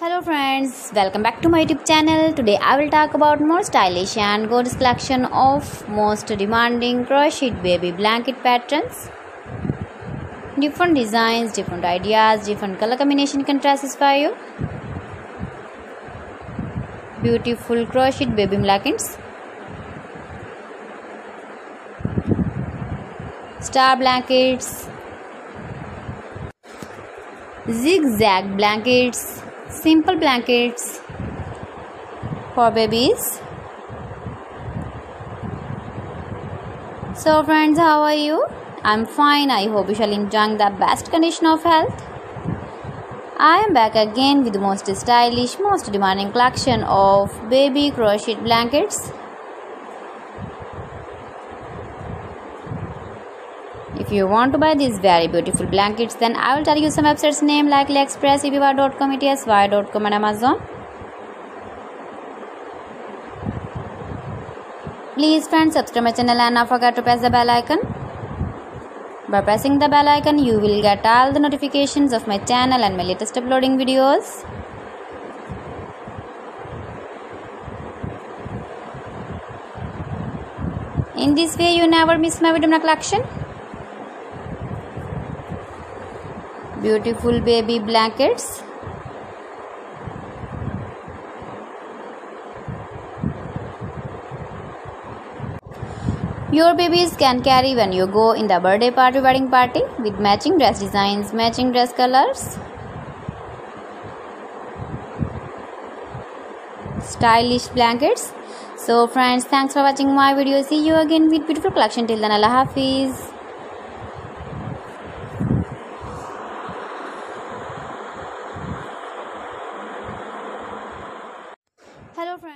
Hello friends, welcome back to my YouTube channel. Today I will talk about more stylish and gorgeous collection of most demanding crocheted baby blanket patterns. Different designs, different ideas, different color combination can satisfy you. Beautiful crocheted baby blankets. Star blankets. Zigzag blankets. Simple blankets for babies. So friends, how are you? I'm fine. I hope you shall enjoy the best condition of health. I am back again with the most stylish, most demanding collection of baby crocheted blankets. If you want to buy these very beautiful blankets, then I will tell you some websites name like Express, eBay.com, etsy.com and Amazon. Please friends, subscribe my channel and not forget to press the bell icon. By pressing the bell icon, you will get all the notifications of my channel and my latest uploading videos. In this way, you never miss my video collection. Beautiful baby blankets. Your babies can carry when you go in the birthday party, wedding party, with matching dress designs, matching dress colors. Stylish blankets. So friends, thanks for watching my video. See you again with beautiful collection. Till then, Allah Hafiz. Hello friends.